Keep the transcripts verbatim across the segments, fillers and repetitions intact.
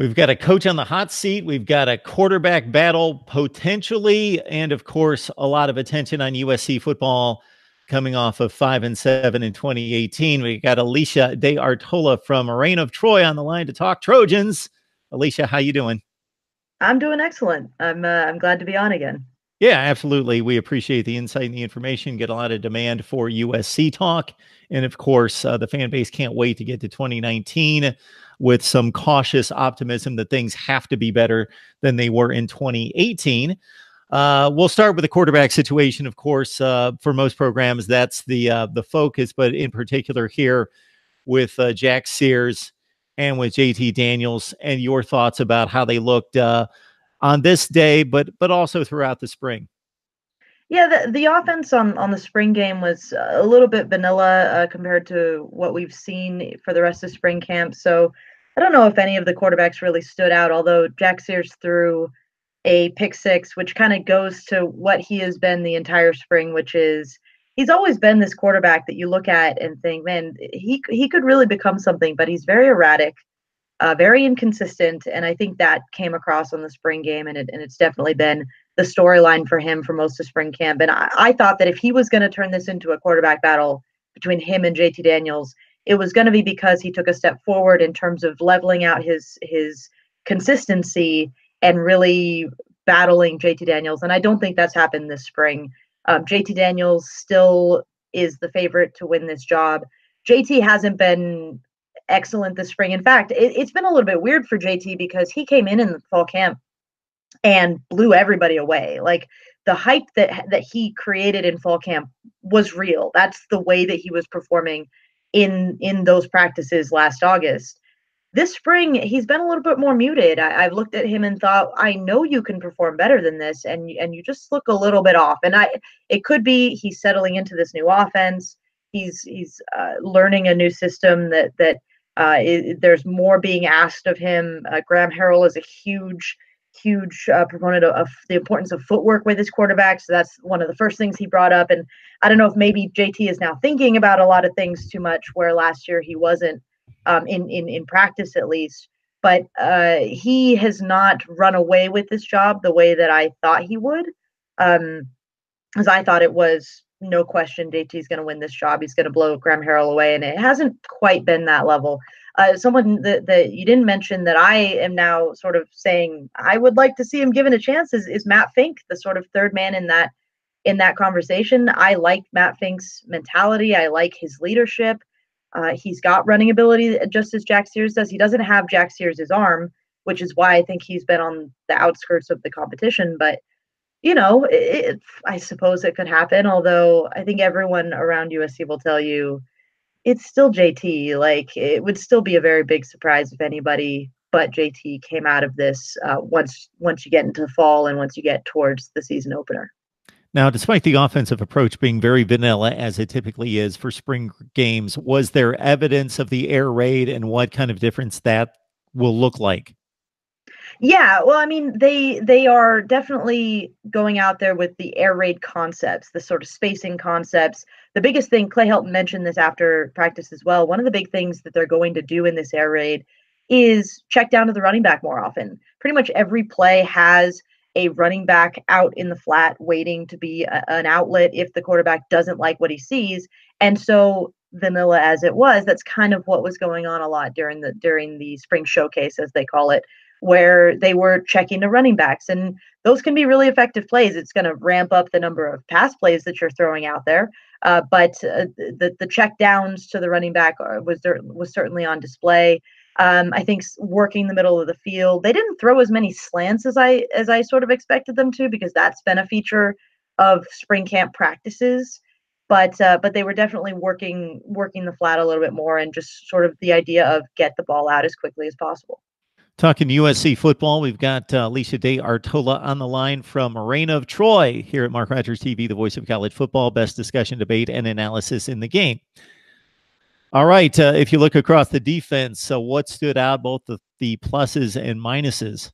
We've got a coach on the hot seat. We've got a quarterback battle potentially. And of course, a lot of attention on U S C football coming off of five and seven in twenty eighteen. We got Alicia De Artola from Reign of Troy on the line to talk Trojans. Alicia, how you doing? I'm doing excellent. I'm, uh, I'm glad to be on again. Yeah, absolutely. We appreciate the insight and the information, get a lot of demand for U S C talk. And of course, uh, the fan base can't wait to get to twenty nineteen with some cautious optimism that things have to be better than they were in twenty eighteen. Uh, we'll start with the quarterback situation, of course. Uh, for most programs, that's the, uh, the focus, but in particular here with uh, Jack Sears and with J T Daniels, and your thoughts about how they looked uh, on this day, but but also throughout the spring. Yeah, the, the offense on, on the spring game was a little bit vanilla uh, compared to what we've seen for the rest of spring camp. So I don't know if any of the quarterbacks really stood out, although Jack Sears threw a pick six, which kind of goes to what he has been the entire spring, which is he's always been this quarterback that you look at and think, man, he, he could really become something, but he's very erratic. Uh, very inconsistent, and I think that came across on the spring game, and, it, and it's definitely been the storyline for him for most of spring camp. And I, I thought that if he was going to turn this into a quarterback battle between him and J T Daniels, it was going to be because he took a step forward in terms of leveling out his his consistency and really battling J T Daniels. And I don't think that's happened this spring. Um, J T Daniels still is the favorite to win this job. J T hasn't been excellent this spring. In fact, it, it's been a little bit weird for J T because he came in in the fall camp and blew everybody away. Like the hype that that he created in fall camp was real. That's the way that he was performing in in those practices last August. This spring, he's been a little bit more muted. I, I've looked at him and thought, I know you can perform better than this, and and you just look a little bit off. And I, it could be he's settling into this new offense. He's he's uh, learning a new system that that. Uh, it, there's more being asked of him. Uh, Graham Harrell is a huge, huge uh, proponent of, of the importance of footwork with his quarterback. So that's one of the first things he brought up. And I don't know if maybe J T is now thinking about a lot of things too much, where last year he wasn't um, in, in, in practice at least. But uh, he has not run away with this job the way that I thought he would. Um, as I thought it was, no question, J T's going to win this job. He's going to blow Graham Harrell away, and it hasn't quite been that level. Uh, someone that, that you didn't mention that I am now sort of saying I would like to see him given a chance is, is Matt Fink, the sort of third man in that in that conversation. I like Matt Fink's mentality. I like his leadership. Uh, he's got running ability, just as Jack Sears does. He doesn't have Jack Sears' arm, which is why I think he's been on the outskirts of the competition, but you know, it, it, I suppose it could happen, although I think everyone around U S C will tell you it's still J T. Like, it would still be a very big surprise if anybody but J T came out of this uh, once once you get into fall and once you get towards the season opener. Now, despite the offensive approach being very vanilla, as it typically is for spring games, was there evidence of the air raid and what kind of difference that will look like? Yeah, well, I mean, they they are definitely going out there with the air raid concepts, the sort of spacing concepts. The biggest thing, Clay Helton mentioned this after practice as well, one of the big things that they're going to do in this air raid is check down to the running back more often. Pretty much every play has a running back out in the flat waiting to be a, an outlet if the quarterback doesn't like what he sees. And so vanilla as it was, that's kind of what was going on a lot during the during the spring showcase, as they call it, where they were checking the running backs. And those can be really effective plays. It's going to ramp up the number of pass plays that you're throwing out there. Uh, but uh, the, the check downs to the running back was there, was certainly on display. Um, I think working the middle of the field, they didn't throw as many slants as I, as I sort of expected them to, because that's been a feature of spring camp practices. But, uh, but they were definitely working, working the flat a little bit more, and just sort of the idea of get the ball out as quickly as possible. Talking U S C football, we've got uh, Alicia De Artola on the line from Reign of Troy here at Mark Rogers T V, the voice of college football, best discussion, debate, and analysis in the game. All right, uh, if you look across the defense, so what stood out, both the, the pluses and minuses?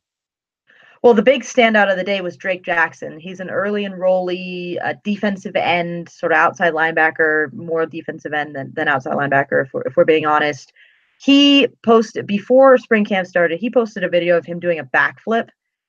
Well, the big standout of the day was Drake Jackson. He's an early enrollee, uh, defensive end, sort of outside linebacker, more defensive end than, than outside linebacker, if we're, if we're being honest. He posted, before spring camp started, he posted a video of him doing a backflip.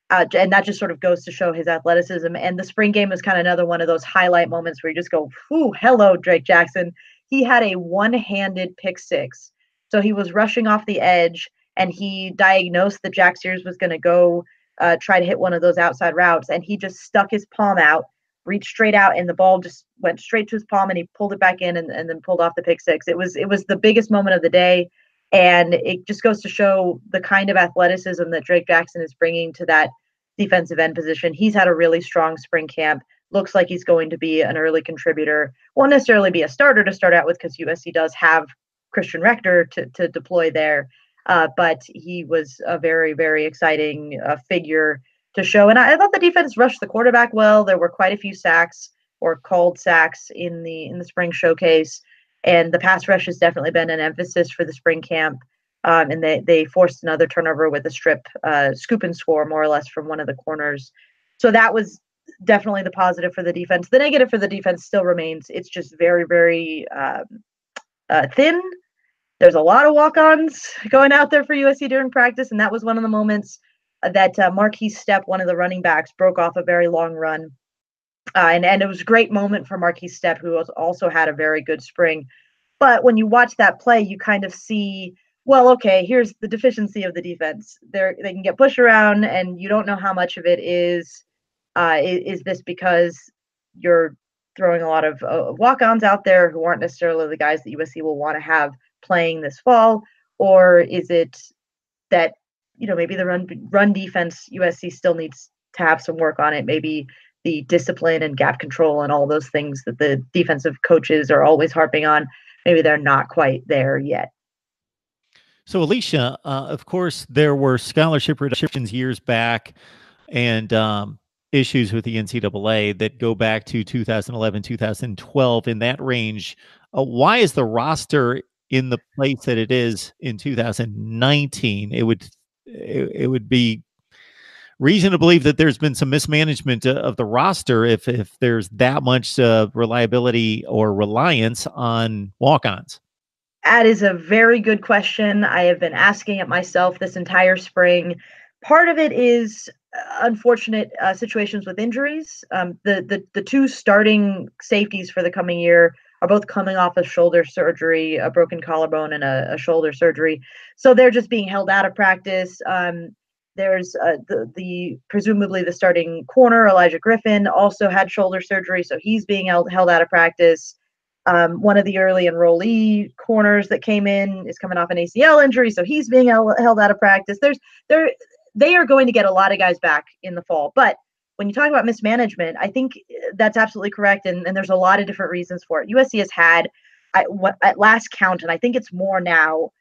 Uh, and that just sort of goes to show his athleticism. And the spring game is kind of another one of those highlight moments where you just go, ooh, hello, Drake Jackson. He had a one-handed pick six. So he was rushing off the edge, and he diagnosed that Jack Sears was going to go uh, try to hit one of those outside routes. And he just stuck his palm out, reached straight out, and the ball just went straight to his palm, and he pulled it back in and, and then pulled off the pick six. It was, it was the biggest moment of the day. And it just goes to show the kind of athleticism that Drake Jackson is bringing to that defensive end position. He's had a really strong spring camp. Looks like he's going to be an early contributor. Won't necessarily be a starter to start out with because U S C does have Christian Rector to, to deploy there. Uh, but he was a very, very exciting uh, figure to show. And I, I thought the defense rushed the quarterback well. There were quite a few sacks or called sacks in the in the spring showcase. And the pass rush has definitely been an emphasis for the spring camp. Um, and they, they forced another turnover with a strip, uh, scoop and score, more or less, from one of the corners. So that was definitely the positive for the defense. The negative for the defense still remains. It's just very, very um, uh, thin. There's a lot of walk-ons going out there for U S C during practice. And that was one of the moments that uh, Marquis Stepp, one of the running backs, broke off a very long run. Uh, and, and it was a great moment for Marquis Stepp, who also had a very good spring. But when you watch that play, you kind of see, well, okay, here's the deficiency of the defense. They're, they can get pushed around, and you don't know how much of it is, uh, is, is this because you're throwing a lot of uh, walk-ons out there who aren't necessarily the guys that U S C will want to have playing this fall, or is it that, you know, maybe the run, run defense, U S C still needs to have some work on it, maybe the discipline and gap control and all those things that the defensive coaches are always harping on, maybe they're not quite there yet. So, Alicia, uh, of course, there were scholarship reductions years back and um, issues with the N C double A that go back to two thousand eleven, two thousand twelve, in that range. Uh, why is the roster in the place that it is in two thousand nineteen? It would, it, it would be reason to believe that there's been some mismanagement of the roster if, if there's that much uh, reliability or reliance on walk-ons. That is a very good question. I have been asking it myself this entire spring. Part of it is unfortunate uh, situations with injuries. Um, the, the, the two starting safeties for the coming year are both coming off of shoulder surgery, a broken collarbone and a, a shoulder surgery. So they're just being held out of practice. Um, There's uh, the, the presumably the starting corner, Elijah Griffin, also had shoulder surgery, so he's being held, held out of practice. Um, one of the early enrollee corners that came in is coming off an A C L injury, so he's being held, held out of practice. There's there they are going to get a lot of guys back in the fall. But when you talk about mismanagement, I think that's absolutely correct, and, and there's a lot of different reasons for it. U S C has had, I, what, at last count, and I think it's more now,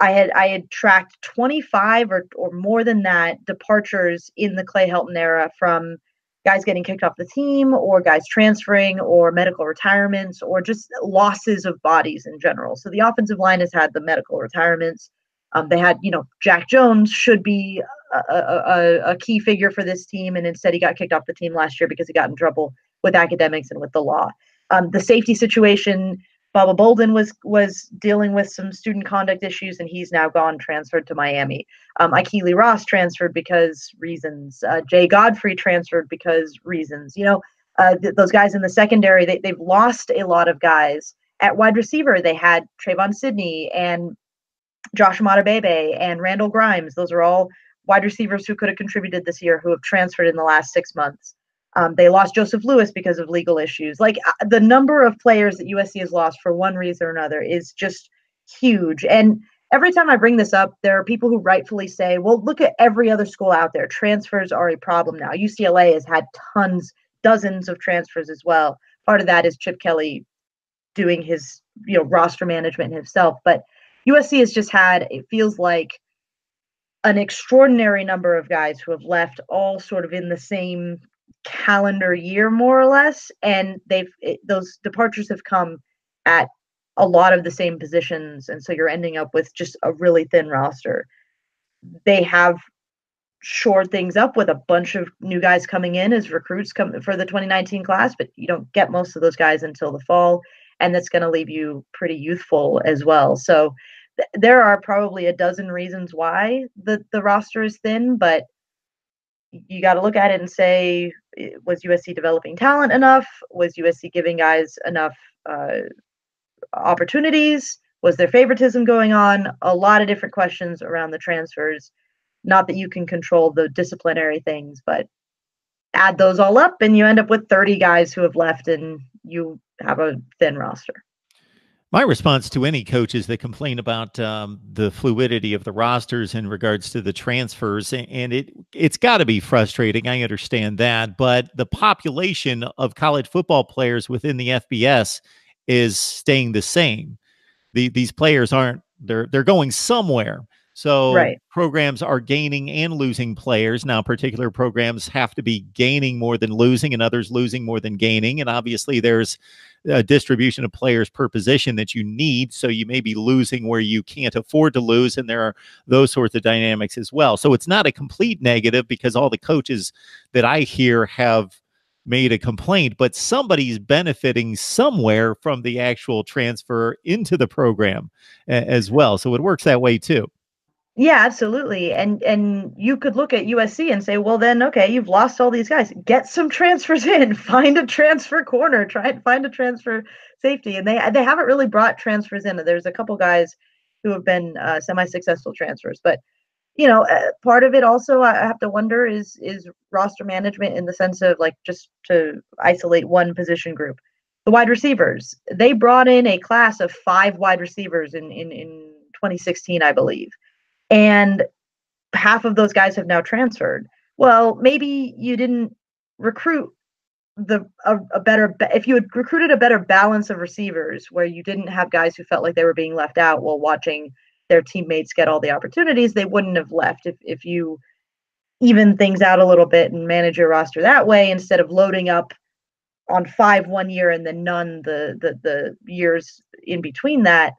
I had I had tracked twenty-five or, or more than that departures in the Clay Helton era from guys getting kicked off the team or guys transferring or medical retirements or just losses of bodies in general. So the offensive line has had the medical retirements. Um, they had, you know, Jack Jones should be a, a, a key figure for this team, and instead he got kicked off the team last year because he got in trouble with academics and with the law. Um, the safety situation, Bubba Bolden was was dealing with some student conduct issues, and he's now gone, transferred to Miami. Um, Akili Ross transferred because reasons. Uh, Jay Godfrey transferred because reasons. You know, uh, th those guys in the secondary, they, they've lost a lot of guys. At wide receiver, they had Trayvon Sidney and Josh Amadebebe and Randall Grimes. Those are all wide receivers who could have contributed this year who have transferred in the last six months. Um, they lost Joseph Lewis because of legal issues. Like uh, the number of players that U S C has lost for one reason or another is just huge. And every time I bring this up, there are people who rightfully say, well, look at every other school out there. Transfers are a problem now. U C L A has had tons, dozens of transfers as well. Part of that is Chip Kelly doing his, you know, roster management himself. But U S C has just had, it feels like, an extraordinary number of guys who have left all sort of in the same calendar year, more or less, and they've it, those departures have come at a lot of the same positions, and so you're ending up with just a really thin roster. They have shored things up with a bunch of new guys coming in as recruits come for the twenty nineteen class, but you don't get most of those guys until the fall, and that's going to leave you pretty youthful as well. So th there are probably a dozen reasons why the, the roster is thin, but you got to look at it and say, was U S C developing talent enough? Was U S C giving guys enough uh, opportunities? Was there favoritism going on? A lot of different questions around the transfers. Not that you can control the disciplinary things, but add those all up and you end up with thirty guys who have left and you have a thin roster. My response to any coaches that complain about um, the fluidity of the rosters in regards to the transfers, and it, it's got to be frustrating, I understand that, but the population of college football players within the F B S is staying the same. The, these players aren't, they're, they're going somewhere. So right. Programs are gaining and losing players. Now, particular programs have to be gaining more than losing and others losing more than gaining. And obviously there's a distribution of players per position that you need. So you may be losing where you can't afford to lose. And there are those sorts of dynamics as well. So it's not a complete negative because all the coaches that I hear have made a complaint, but somebody's benefiting somewhere from the actual transfer into the program uh, as well. So it works that way too. Yeah, absolutely. And and you could look at U S C and say, well, then, okay, you've lost all these guys. Get some transfers in. Find a transfer corner. Try and find a transfer safety. And they they haven't really brought transfers in. There's a couple guys who have been uh, semi-successful transfers. But, you know, uh, part of it also, I have to wonder, is is roster management in the sense of, like, just to isolate one position group. The wide receivers. They brought in a class of five wide receivers in, in, in twenty sixteen, I believe. And half of those guys have now transferred. Well, maybe you didn't recruit the a, a better, if you had recruited a better balance of receivers where you didn't have guys who felt like they were being left out while watching their teammates get all the opportunities, they wouldn't have left. If, if you even things out a little bit and manage your roster that way, instead of loading up on five one year and then none the, the, the years in between that,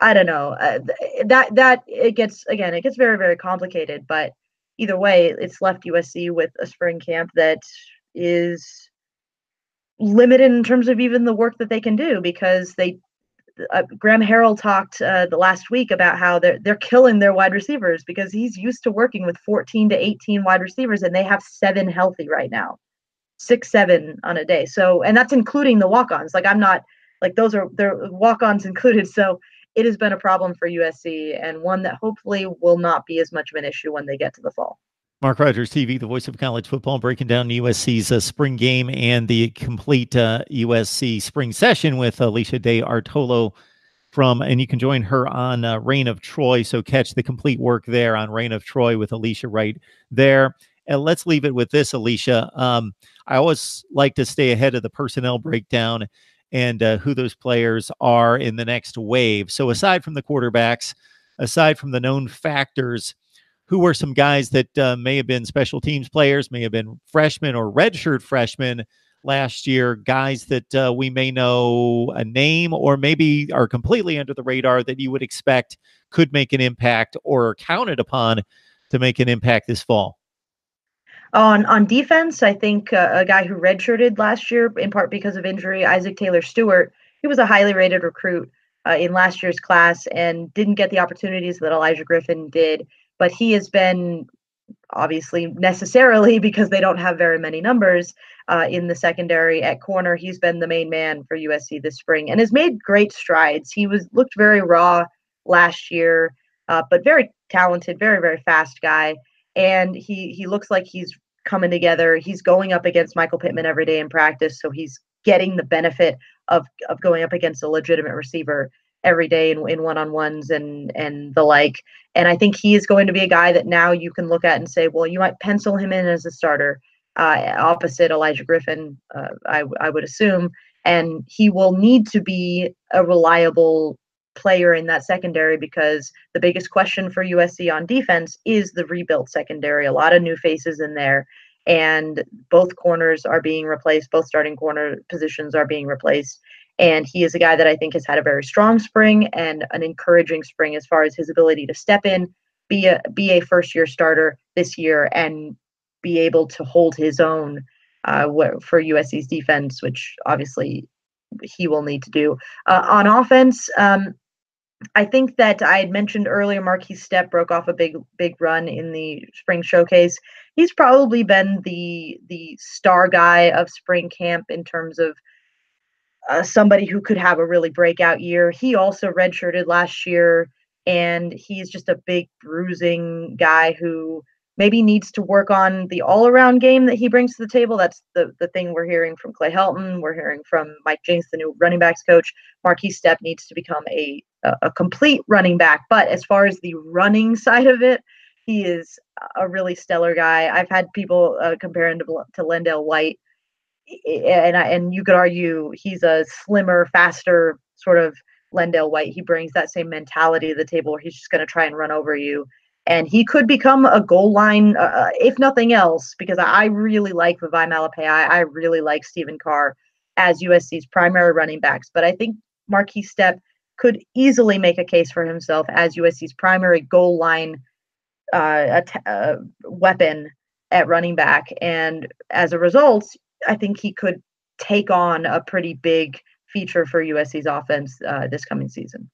I don't know uh, that that it gets again, it gets very, very complicated, but either way, it's left U S C with a spring camp that is limited in terms of even the work that they can do because they uh, Graham Harrell talked uh, the last week about how they're, they're killing their wide receivers because he's used to working with fourteen to eighteen wide receivers and they have seven healthy right now, six, seven on a day. So, and that's including the walk-ons. Like I'm not like those are they're walk-ons included. So it has been a problem for U S C and one that hopefully will not be as much of an issue when they get to the fall. Mark Rogers T V, the voice of college football, breaking down U S C's uh, spring game and the complete uh, U S C spring session with Alicia De Artola from, and you can join her on uh, Reign of Troy. So catch the complete work there on Reign of Troy with Alicia right there. And let's leave it with this, Alicia. Um, I always like to stay ahead of the personnel breakdown and uh, who those players are in the next wave. So aside from the quarterbacks, aside from the known factors, who were some guys that uh, may have been special teams players, may have been freshmen or redshirt freshmen last year, guys that uh, we may know a name or maybe are completely under the radar that you would expect could make an impact or are counted upon to make an impact this fall? On on defense, I think uh, a guy who redshirted last year, in part because of injury, Isaac Taylor Stewart, he was a highly rated recruit uh, in last year's class and didn't get the opportunities that Elijah Griffin did. But he has been, obviously, necessarily, because they don't have very many numbers uh, in the secondary at corner. He's been the main man for U S C this spring and has made great strides. He was looked very raw last year, uh, but very talented, very, very fast guy. And he he looks like he's coming together. He's going up against Michael Pittman every day in practice. So he's getting the benefit of, of going up against a legitimate receiver every day in, in one-on-ones and, and the like. And I think he is going to be a guy that now you can look at and say, well, you might pencil him in as a starter uh, opposite Elijah Griffin, uh, I, I would assume. And he will need to be a reliable player in that secondary because the biggest question for U S C on defense is the rebuilt secondary. A lot of new faces in there and both corners are being replaced. Both starting corner positions are being replaced. And he is a guy that I think has had a very strong spring and an encouraging spring as far as his ability to step in, be a, be a first year starter this year and be able to hold his own uh, for U S C's defense, which obviously he will need to do. Uh, on offense, um, I think that I had mentioned earlier, Marquis Stepp broke off a big, big run in the spring showcase. He's probably been the the star guy of spring camp in terms of uh, somebody who could have a really breakout year. He also redshirted last year, and he's just a big bruising guy who maybe needs to work on the all-around game that he brings to the table. That's the, the thing we're hearing from Clay Helton. We're hearing from Mike James, the new running backs coach. Marquis Stepp needs to become a, a complete running back. But as far as the running side of it, he is a really stellar guy. I've had people uh, compare him to, to Lendale White. And, I, and you could argue he's a slimmer, faster sort of Lendale White. He brings that same mentality to the table where he's just going to try and run over you. And he could become a goal line, uh, if nothing else, because I really like Vivai Malapai. I really like Stephen Carr as U S C's primary running backs. But I think Marquis Stepp could easily make a case for himself as U S C's primary goal line uh, att- uh, weapon at running back. And as a result, I think he could take on a pretty big feature for U S C's offense uh, this coming season.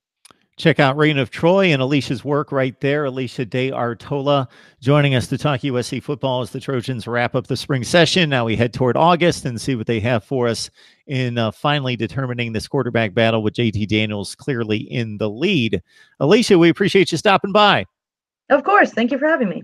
Check out Reign of Troy and Alicia's work right there. Alicia De Artola joining us to talk U S C football as the Trojans wrap up the spring session. Now we head toward August and see what they have for us in uh, finally determining this quarterback battle with J T Daniels clearly in the lead. Alicia, we appreciate you stopping by. Of course. Thank you for having me.